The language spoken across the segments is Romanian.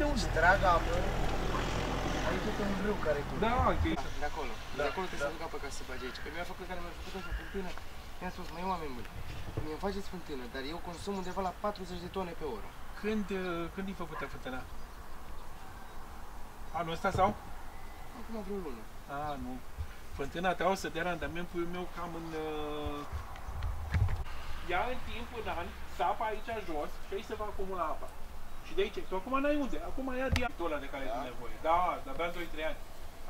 de unde? Draga apă. Ai tot un râu care curge. Da, ok. De acolo. De acolo trebuie să duc apă ca să se bage aici. Că mi-a făcut care mi-a făcut o fântână. Mi-a spus, măi oameni buni, mi-mi faceți fântână, dar eu consum undeva la 40 de tone pe oră. Când e făcută fântâna? Anul ăsta sau? Acum vreo lună. Ah, nu. Fântâna te-au să dea randamentul meu cam în... Ia în timp, în an, sapa aici jos și aici se va acumula apa. Și de aici, tu acum n-ai unde, acum ia diamantul ăla de care ai nevoie. Da, dar abia 2-3 ani.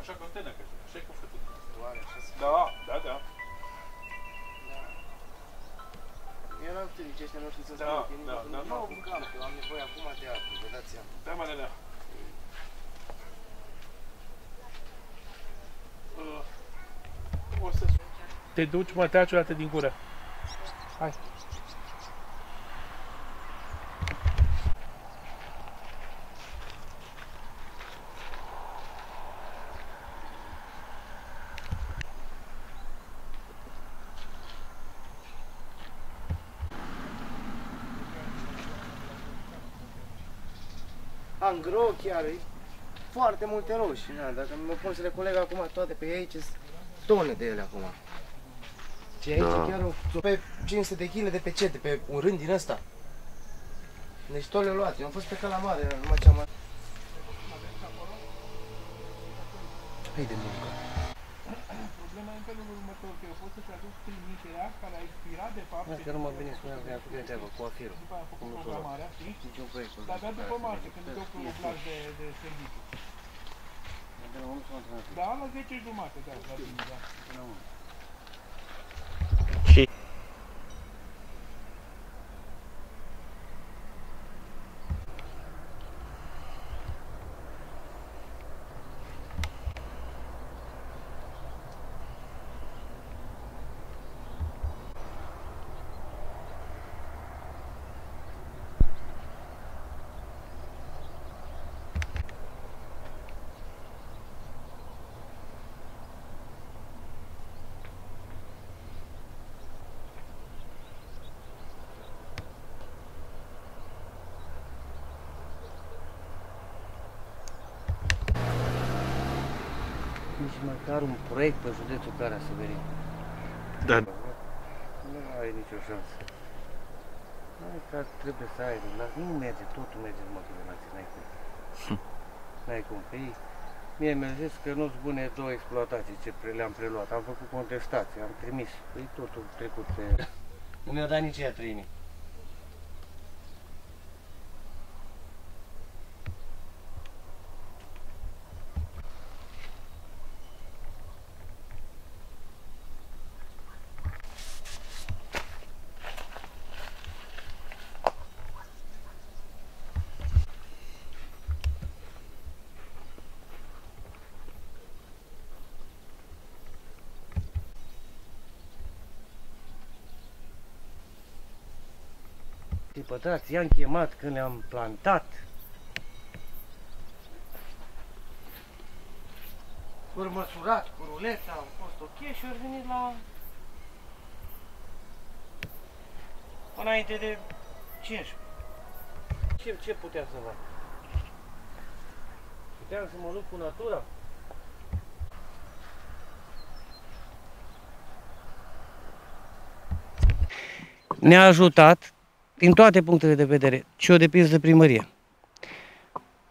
Așa că fântână, că așa e cu fântână. Da, da, da. Eu n-am putut nici ăștia noștri să-ți arăt, nu au un camp, eu am nevoie acum de apă, vă dați seama. Da, mă, da. O să... Te duci, mă, taci o dată din gură. Hai. Angro chiar, e foarte multe roșii, na, dacă mă pun să le coleg acum toate pe aici, sunt tone de ele acum. Și aici da. Chiar o, pe 500 de kg de pe ce? De pe un rând din ăsta. Deci tot le-au luat, eu am fost pe Calamare, numai ce am... Hai de muncă. Problema e în felul următor, că eu pot să traduc trimiterea care a expirat de fapt... Dacă nu m-a venit spunea că i-a făcut de treabă, cu afirul. Cu programarea, știi? Dar abia după marge, când îi dau cu un plan de serviciu. Da, la 10:30, da, la bine, da. Nici măcar un proiect pe județul Caraș Severin. Da. Nu ai nicio șansă. Ai că trebuie să ai, dar nu merge, totul merge în motivație, n-ai cum. N-ai cum, pe ei. Mie mi-a zis că nu-s bune două exploatații ce le-am preluat. Am făcut contestații, am trimis. Păi totul trecut pe... Nu mi-au dat nici ea 3.000. Pătrați, i-am chemat când le-am plantat. Ori măsurat cu ruleta, am fost ok și ori venit la... Înainte de 15. Ce puteam să fac? Puteam să mă lupt cu natura? Ne-a ajutat din toate punctele de vedere, și o depins de primărie.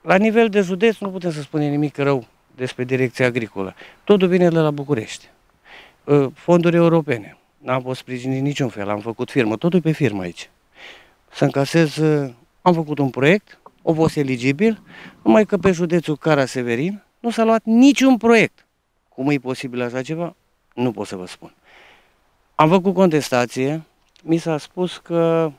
La nivel de județ nu putem să spunem nimic rău despre direcția agricolă. Totul vine de la București. Fonduri europene. N-am fost sprijinit niciun fel, am făcut firmă, totul pe firmă aici. Să încasez, am făcut un proiect, o fost eligibil, numai că pe județul Caraș Severin nu s-a luat niciun proiect. Cum e posibil așa ceva? Nu pot să vă spun. Am făcut contestație, mi s-a spus că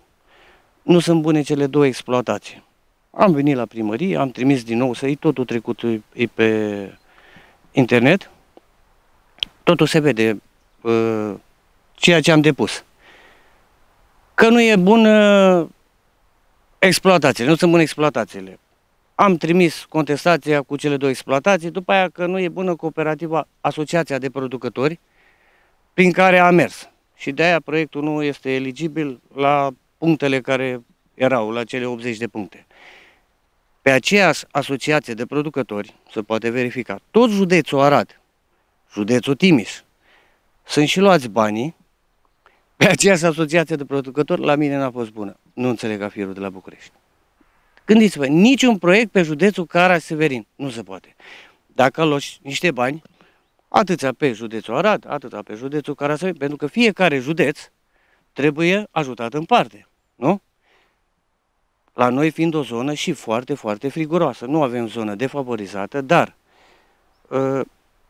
nu sunt bune cele două exploatații. Am venit la primărie, am trimis din nou să-i, totul trecut e pe internet. Totul se vede, ceea ce am depus. Că nu e bună exploatațiile, nu sunt bune exploatațiile. Am trimis contestația cu cele două exploatații, după aia că nu e bună cooperativa, asociația de producători, prin care a mers. Și de aia proiectul nu este eligibil la punctele care erau, la cele 80 de puncte. Pe aceeași asociație de producători se poate verifica tot județul Arad, județul Timiș. Sunt și luați banii pe aceeași asociație de producători. La mine n-a fost bună. Nu înțeleg afirul de la București. Gândiți-vă, niciun proiect pe județul Caraș Severin nu se poate. Dacă aloci niște bani, atâția pe județul Arad, atâția pe județul Caraș Severin, pentru că fiecare județ trebuie ajutat în parte, nu? La noi fiind o zonă și foarte, foarte friguroasă. Nu avem zonă defavorizată, dar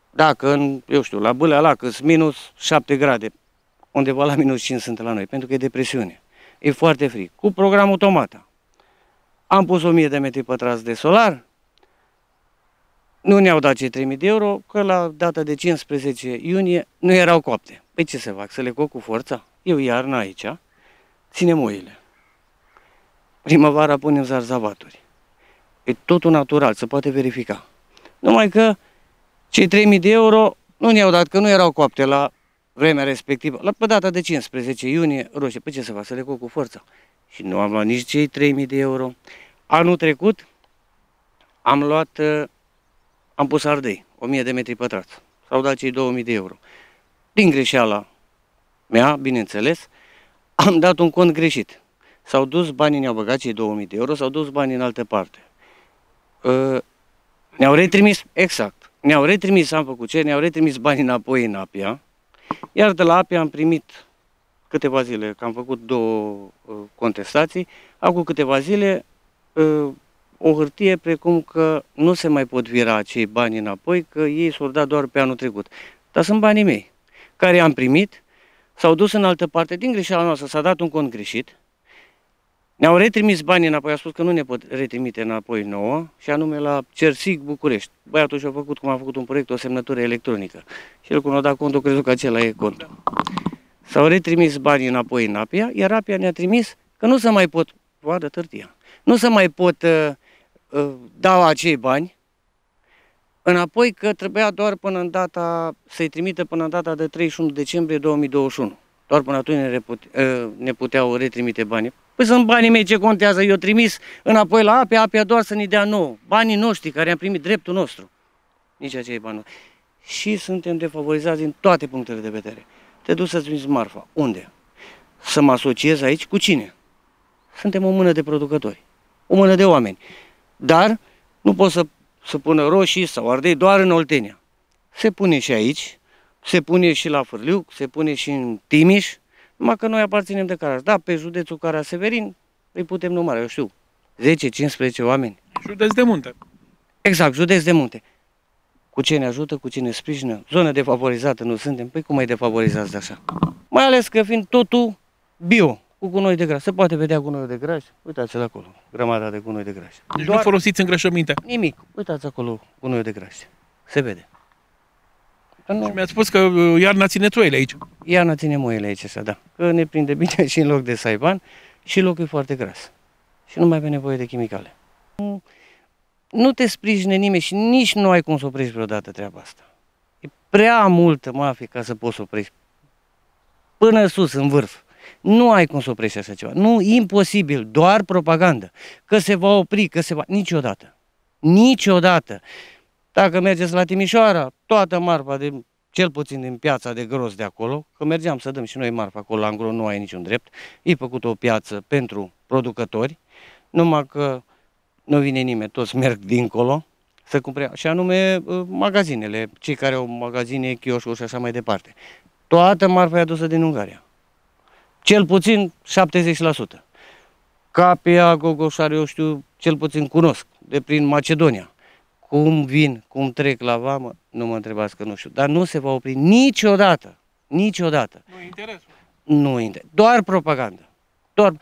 dacă, eu știu, la Bâlea Lac sunt minus 7 grade, undeva la minus 5 sunt la noi, pentru că e depresiune. E foarte frig. Cu programul Tomata am pus 1000 de metri pătrați de solar, nu ne-au dat cei 3000 de euro, că la data de 15 iunie nu erau coapte. Păi ce să fac, să le coc cu forța? Eu iarna aici ținem oile. Primăvara punem zarzavaturi. E totul natural, se poate verifica. Numai că cei 3000 de euro nu ne-au dat, că nu erau coapte la vremea respectivă. La pe data de 15 iunie, roșie, pe ce să fac, să le coc cu forța? Și nu am luat nici cei 3000 de euro. Anul trecut am luat, am pus ardei, 1000 de metri pătrați. S-au dat cei 2000 de euro. Din greșeala mea, bineînțeles, am dat un cont greșit. S-au dus banii, ne-au băgat cei 2000 de euro, s-au dus banii în altă parte. Ne-au retrimis, exact, ne-au retrimis, am făcut ce, ne-au retrimis banii înapoi în Apia, iar de la Apia am primit câteva zile, că am făcut două contestații, acum câteva zile o hârtie precum că nu se mai pot vira acei bani înapoi, că ei s-au dat doar pe anul trecut. Dar sunt banii mei, care i-am primit, s-au dus în altă parte, din greșeala noastră s-a dat un cont greșit, ne-au retrimis banii înapoi, a spus că nu ne pot retrimite înapoi nouă, și anume la CERSIC București. Băiatul și-a făcut, cum a făcut un proiect, o semnătură electronică. Și el, când a dat contul, crezut că acela e contul. S-au retrimis banii înapoi în Apia, iar Apia ne-a trimis că nu se mai pot, vadă târtia, nu se mai pot da acei bani înapoi, că trebuia doar până în data, să-i trimită până în data de 31 decembrie 2021. Doar până atunci ne puteau retrimite banii. Păi sunt banii mei, ce contează? Eu trimis înapoi la Apia, Apia doar să ne dea nouă banii noștri, care am primit dreptul nostru. Nici acei bani. Și suntem defavorizați din toate punctele de vedere. Te duci să-ți vinzi marfa. Unde? Să mă asociez aici cu cine? Suntem o mână de producători, o mână de oameni. Dar nu pot să pună roșii sau ardei doar în Oltenia. Se pune și aici, se pune și la Fârliuc, se pune și în Timiș, numai că noi aparținem de Caraș. Da, pe județul Caraș Severin îi putem număra, eu știu, 10-15 oameni. Județ de munte. Exact, județ de munte. Cu ce ne ajută, cu cine sprijină? Zonă defavorizată nu suntem? Păi cum mai defavorizați de așa? Mai ales că fiind totul bio, cu gunoi de graș. Se poate vedea gunoiul de graș? Uitați-l acolo, grămada de gunoi de graș. Deci doar... nu folosiți îngrășăminte? Nimic. Uitați acolo gunoiul de graș. Se vede. Nu. Și mi-a spus că iarna țineți oile aici. Iarna ținem oile aici, da. Că ne prinde bine și în loc de saiban și locul e foarte gras. Și nu mai avem nevoie de chimicale. Nu te sprijine nimeni și nici nu ai cum să oprești vreodată treaba asta. E prea multă mafie ca să poți să oprești. Până sus, în vârf. Nu ai cum să oprești așa ceva. Nu, imposibil, doar propagandă. Că se va opri, că se va... Niciodată. Niciodată. Dacă mergeți la Timișoara, toată marfa, cel puțin din piața de Gros de acolo, că mergeam să dăm și noi marfa acolo, la Angro nu ai niciun drept, e făcut o piață pentru producători, numai că nu vine nimeni, toți merg dincolo să cumpere, și anume magazinele, cei care au magazine, chioșuri și așa mai departe. Toată marfa e adusă din Ungaria, cel puțin 70%. Capia, gogoșare, eu știu, cel puțin cunosc, de prin Macedonia. Cum vin, cum trec la vamă, nu mă întrebați că nu știu. Dar nu se va opri niciodată, niciodată. Nu-i interesul. Nu-i interesul. Doar propagandă. Doar...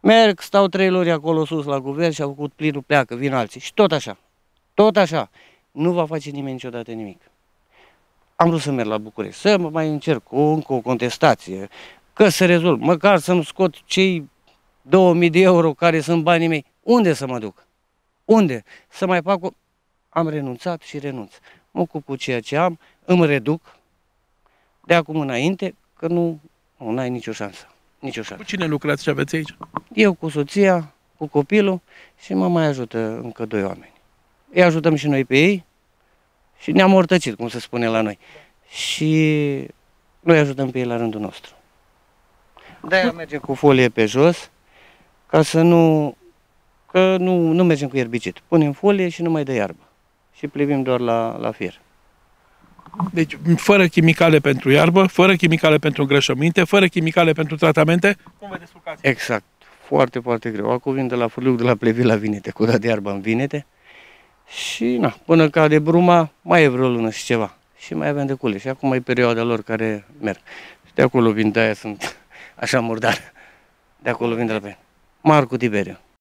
merg, stau 3 luni acolo sus la guvern și au făcut plinul, pleacă, vin alții. Și tot așa. Tot așa. Nu va face nimeni niciodată nimic. Am vrut să merg la București, să mă mai încerc cu încă o contestație, că se rezolv, măcar să-mi scot cei 2000 de euro care sunt banii mei. Unde să mă duc? Unde? Să mai fac o... Am renunțat și renunț. Mă ocup cu ceea ce am, îmi reduc de acum înainte, că nu ai nicio șansă. Nicio șansă. Cu cine lucrați și aveți aici? Eu cu soția, cu copilul și mă mai ajută încă doi oameni. Îi ajutăm și noi pe ei și ne-am mortăcit, cum se spune la noi. Și noi ajutăm pe ei la rândul nostru. De-aia mergem cu folie pe jos, ca să nu... Că nu mergem cu ierbicid. Punem folie și nu mai dă iarbă. Și plivim doar la fier. Deci, fără chimicale pentru iarbă, fără chimicale pentru îngrășăminte, fără chimicale pentru tratamente, cum vă descurcați? Exact. Foarte, foarte greu. Acum vin de la furluc, de la plevit la vinete, cu da de iarbă în vinete. Și, na, până cade bruma, mai e vreo lună și ceva. Și mai avem de cule. Și acum e perioada lor care merg. Și de acolo vin, de aia sunt așa murdar. De acolo vin de la pe Marcu Tiberiu.